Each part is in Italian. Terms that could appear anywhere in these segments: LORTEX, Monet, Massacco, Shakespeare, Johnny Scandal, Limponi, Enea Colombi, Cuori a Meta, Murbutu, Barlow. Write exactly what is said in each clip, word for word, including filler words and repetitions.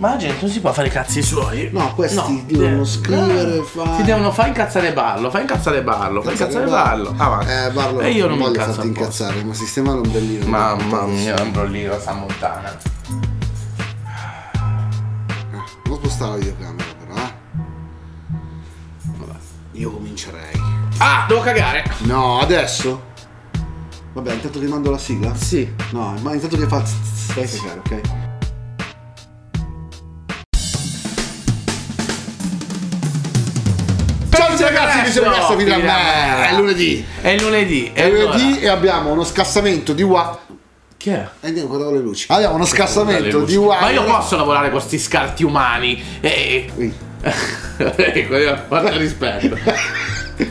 Ma la gente non si può fare i cazzi suoi. No, questi no, devono eh, scrivere no. Fare... Ti devono fare incazzare Barlo, fai incazzare Barlo, fai incazzare Barlo. Avanti. Eh, Barlo, e io non mi incazzo, fatti incazzare, ma sistema l'ombrellino. Mamma mia, l'ombrellino sta montana. Eh, non spostare la videocamera però, eh. Vabbè, io comincerei. Ah, devo cagare. No, adesso? Vabbè, intanto che mando la sigla? Sì. No, ma intanto che fa... Stai sì. A cagare, ok? Ragazzi, ci siamo messi a video a me. È lunedì. È lunedì. È allora. lunedì e abbiamo uno scassamento di wa. Che è? E andiamo a guardare le luci. Abbiamo uno scassamento di wa. Ma io posso lavorare con questi scarti umani. E. Qui. Guarda il rispetto.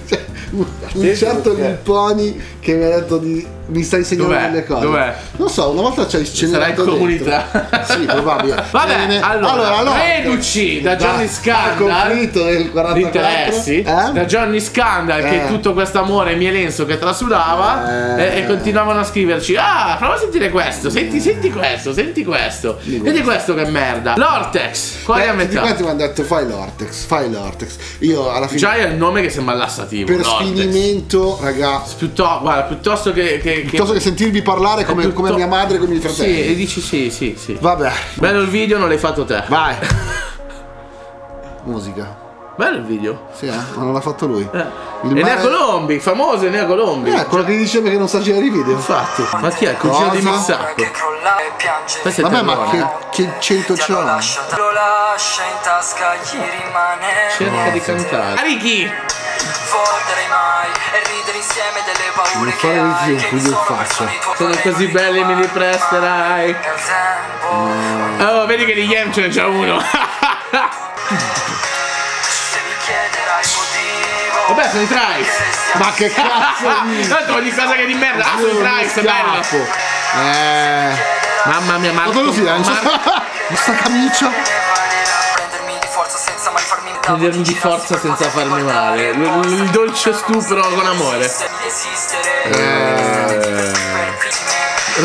Cioè, un certo Limponi che mi ha detto di. Mi sta insegnando delle cose. Dov'è? Non so, una volta c'hai scenerato dentro. Sarà in comunità. Sì, probabile. Vabbè, bene. Allora, allora reduci da Johnny Scandal il quarantaquattro, interessi, eh? Da Johnny Scandal eh. Che tutto questo amore mielenso che trasudava eh. e, e continuavano a scriverci. Ah, prova a sentire questo, senti, senti questo, senti questo Dico Senti questo che merda. L'Ortex, Cuori a Meta. Tutti mi hanno detto fai l'Ortex, fai l'Ortex. Io alla fine già è il nome che sembra lassativo. Per sfinimento, ragazzi, piuttosto, guarda, piuttosto che, che piuttosto che sentirvi parlare come, tutto... come mia madre e come i fratelli. Sì, e dici sì, sì, sì. Vabbè. Bello il video, non l'hai fatto te. Vai. Musica. Bello il video. Sì, eh, ma non l'ha fatto lui. Eh. Il Enea mare... Colombi, famoso Enea Colombi. Eh, quello che dice che non sa girare i video. Infatti. Ma chi è? Il cugino di Massacco. Vabbè, ma che, che cento c'è? Lo lascia in tasca, gli rimane. Cerca di cantare. Ricky! Mai e ridere insieme delle paure che hai, che insomma sono i tuoi sono così belli, me li presterai. mm. Oh, vedi che di Yem ce n'è già uno. Se mi chiederai motivo, vabbè, sono i Trice. Ma che cazzo, tanto ogni cosa che di merda. Ah, sono i Trice, bello. Eh, mamma mia, Marco, ma così lancia questa camicia. Prendermi di forza senza farmi male. Il dolce stupro con amore. Eh...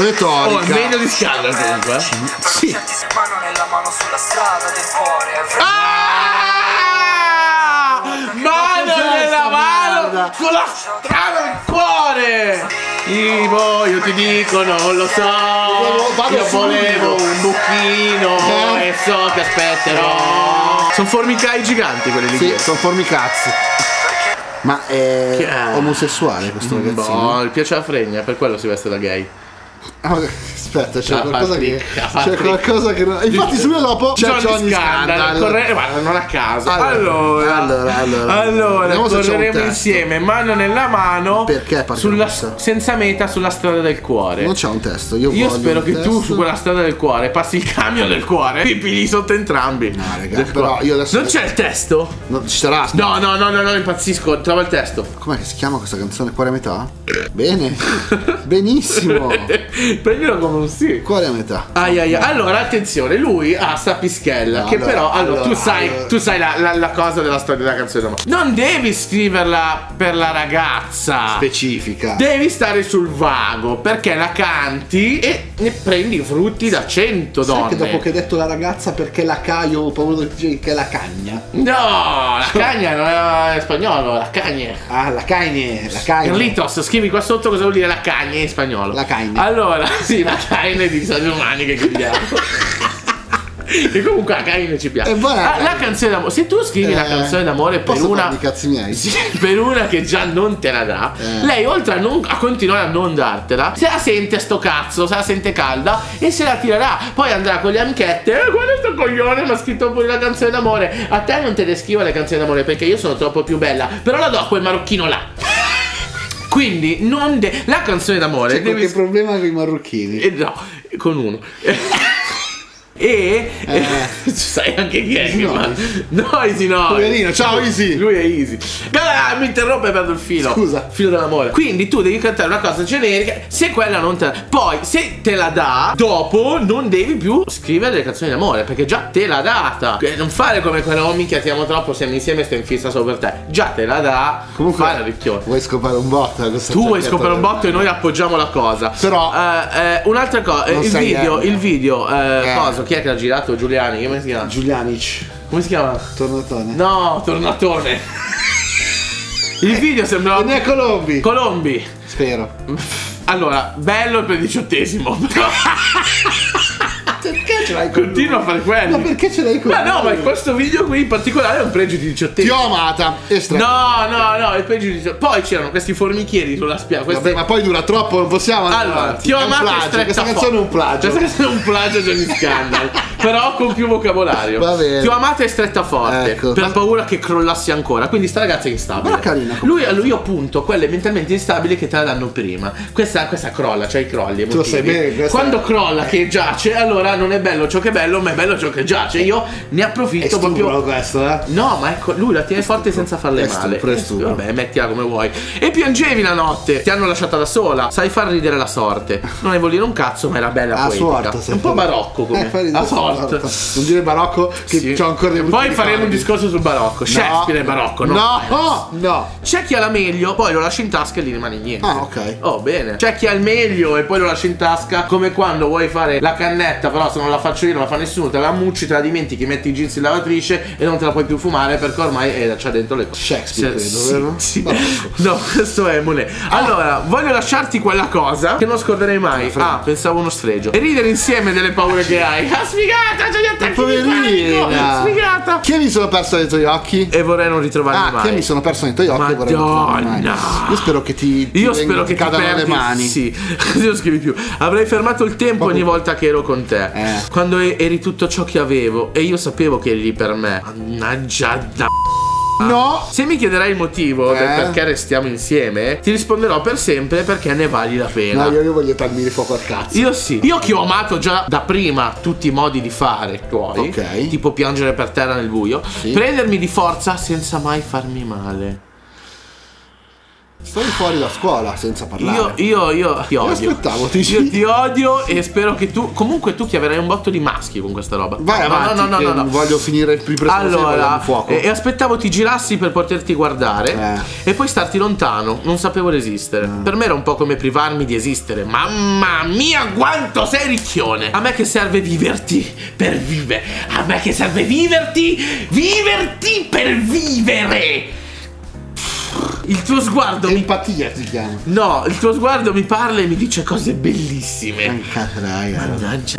Retorica. Oh, è meglio di Scala comunque. Sì. Ah! Mano nella mano sulla strada del cuore. Ivo, io ti dico, non lo so. Io volevo un buchino e so che aspetterò. Sono formicai giganti quelli lì. Sì, sono formicazzi. Ma è, è omosessuale questo ragazzino? No, gli piace la fregna, per quello si veste da gay. Ah, aspetta, c'è qualcosa, qualcosa che non... Infatti subito dopo c'è Johnny Scandal. Corre... Guarda, non a caso. Allora, allora, allora, allora correremo insieme, mano nella mano. Perché sulla, senza meta, sulla strada del cuore. Non c'è un testo. Io, io spero che testo. tu su quella strada del cuore passi il camion del cuore. Pipili sotto entrambi. No, raga, però io adesso non c'è il testo. Non ci sarà. No, no, no, no, no, impazzisco. Trova il testo. Com'è che si chiama questa canzone? Cuore a metà? Bene. Benissimo. Prendilo come un sì. Cuore a metà. Ai, ai, ai. Allora, attenzione, lui ha sta pischella. No, che allora, però, allora, tu sai, allora. tu sai la, la, la cosa della storia della canzone. Ma non devi scriverla per la ragazza specifica. Devi stare sul vago, perché la canti e ne prendi i frutti da cento donne. Sai che dopo che hai detto la ragazza, perché la caio, ho paura che è la cagna. No, la cagna non è, è spagnolo, la cagna. Ah, la cagna, la cagna. Carlitos, scrivi qua sotto cosa vuol dire la cagna in spagnolo. La cagna. Allora, sì, la carne di disagi umani che chiudiamo. Che comunque la carne ci piace. E voilà, ah, la canzone d'amore. Se tu scrivi eh, la canzone d'amore per una cazzi miei? Sì, per una che già non te la dà, eh. lei oltre a, non, a continuare a non dartela, se la sente sto cazzo, se la sente calda e se la tirerà. Poi andrà con le amichette. Eh, guarda sto coglione, mi ha scritto pure la canzone d'amore. A te non te le scrivo le canzoni d'amore perché io sono troppo più bella. Però la do a quel marocchino là. Quindi non de la canzone d'amore. C'è devi... qualche problema con i marocchini? Eh, no, con uno. E eh, eh, sai anche chi è che ma... No, Easy no. Poverino, ciao Easy. Lui è Easy. Ah, mi interrompe e perdo il filo. Scusa. Filo dell'amore. Quindi tu devi cantare una cosa generica. Se quella non te la... Poi se te la dà, dopo non devi più scrivere le canzoni d'amore, perché già te l'ha data. Non fare come quella oh minchia ti amo troppo, siamo insieme e sto in fissa solo per te. Già te la dà. Comunque fai la ricchione. Vuoi scopare un botto? Tu vuoi scopare un botto e noi appoggiamo la cosa. Però eh, eh, un'altra cosa, il video, il video eh, eh. cosa chi è che l'ha girato? Giuliani, come si chiama? Giulianic. Come si chiama? Tornatone. No, Tornatone. Il video sembrava... Non è Colombi. Colombi. Spero. Allora, bello per il diciottesimo, però... Perché ce l'hai con Continua lui? a fare quello. Ma perché ce l'hai con Ma lui? no, ma in questo video qui in particolare è un pregio di diciottesimo. Ti ho amata. No, no, no, è il pregio di diciottesimo. Poi c'erano questi formichieri sulla spiaggia. Queste... Vabbè, ma poi dura troppo, non possiamo andare. Allora, avanti. Ti ho amata. Questa canzone è un plagio. Questa canzone è un plagio di ogni scandalo. Però con più vocabolario. Va bene. Ti ho amata e stretta forte. Ecco. Per ma... paura che crollasse ancora. Quindi sta ragazza è instabile. Ma carina. Lui, lui appunto, quelle mentalmente instabili che te la danno prima. Questa, questa crolla, cioè i crolli emotivi. Tu lo sai bene. Questa... Quando crolla che giace, allora non è bello ciò che è bello, ma è bello ciò che giace. Io ne approfitto. È stupro, proprio questo, eh? No, ma ecco, lui la tiene forte senza farle male. È stupro. Vabbè, mettila come vuoi. E piangevi la notte, ti hanno lasciata da sola. Sai far ridere la sorte, non ne vuol dire un cazzo, ma era bella a poetica. Sorte, un po' barocco come eh, a sorte. Non dire barocco che sì. C'ho ancora dei Poi faremo di un discorso sul barocco. No, Shakespeare è barocco, no? No, no, no. C'è chi ha la meglio, poi lo lascia in tasca e gli rimane niente. Ah, ok. Oh, bene. C'è chi ha il meglio e poi lo lascia in tasca, come quando vuoi fare la cannetta, però se non la faccio io non la fa nessuno, te la mucci, te la dimentichi, metti i jeans in lavatrice e non te la puoi più fumare perché ormai eh, c'ha dentro le cose. Shakespeare, sì, credo, vero? Sì, sì. No, questo è Monet. Allora, ah. voglio lasciarti quella cosa che non scorderei mai. Ah, pensavo uno sfregio. E ridere insieme delle paure ah, che hai. Ah, sfigata, c'è gli attacchi poverina. Di panico. Sfigata. Che mi sono perso dai tuoi occhi? E vorrei non ritrovarmi ah, mai. Ah, che mi sono perso dai tuoi occhi? Madonna. E vorrei non ritrovarmi mai. Io spero che ti, ti Io spero che ti cadano le mani. Sì. Così non scrivi più. Avrei fermato il tempo ogni volta che ero con te. Eh. Quando eri tutto ciò che avevo e io sapevo che eri lì per me. Mannaggia da... No! Se mi chiederai il motivo eh. del perché restiamo insieme, ti risponderò per sempre perché ne vali la pena. No, io, io voglio prendere fuoco al cazzo. Io sì. Io che ho amato già da prima tutti i modi di fare tuoi, okay. Tipo piangere per terra nel buio, sì. Prendermi di forza senza mai farmi male. Stai fuori da scuola senza parlare. Io, io, io ti odio. Io aspettavo, ti Io ti odio e spero che tu... Comunque tu chiaverai un botto di maschi con questa roba. Vai avanti, no, no, no, no, no. Voglio finire il primo allora, fuoco. E aspettavo ti girassi per poterti guardare eh. E poi starti lontano. Non sapevo resistere eh. Per me era un po' come privarmi di esistere. Mamma mia quanto sei ricchione. A me che serve viverti per vivere. A me che serve viverti Viverti per vivere. Il tuo sguardo Empatia mi... ti chiama. No, il tuo sguardo mi parla e mi dice cose bellissime. Manca, raga. Mannaggia.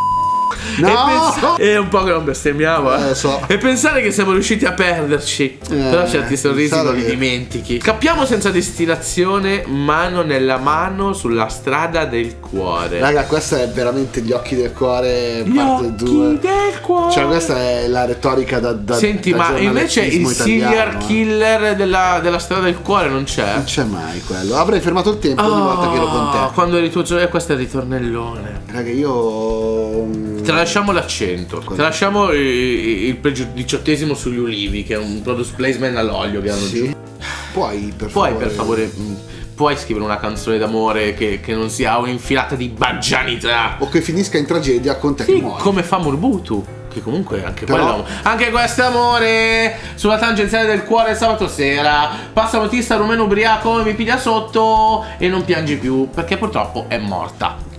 No! E, pensa... e un po' che non bestemmiamo eh. Eh, so. E pensare che siamo riusciti a perderci eh, però certi sorrisi non li che... dimentichi. Capiamo senza destinazione, mano nella mano sulla strada del cuore. Raga, questa è veramente gli occhi del cuore gli parte due. Gli occhi del cuore. Cioè questa è la retorica da, da Senti da ma invece il serial killer della, della strada del cuore non c'è. Non c'è mai quello. Avrei fermato il tempo oh, ogni volta che ero con te. Quando eri tuo gioia. Questo è il ritornellone. Raga, io... Tralasciamo l'accento, tralasciamo il, il pregio diciottesimo sugli ulivi, che è un product placement all'olio che hanno sì. Puoi per Puoi, favore, per favore puoi scrivere una canzone d'amore che, che non sia un'infilata di baggianità o che finisca in tragedia con te sì, che muori. Come fa Murbutu, che comunque anche quello anche questo amore sulla tangenziale del cuore sabato sera passa l'autista rumeno ubriaco e mi piglia sotto e non piangi più perché purtroppo è morta.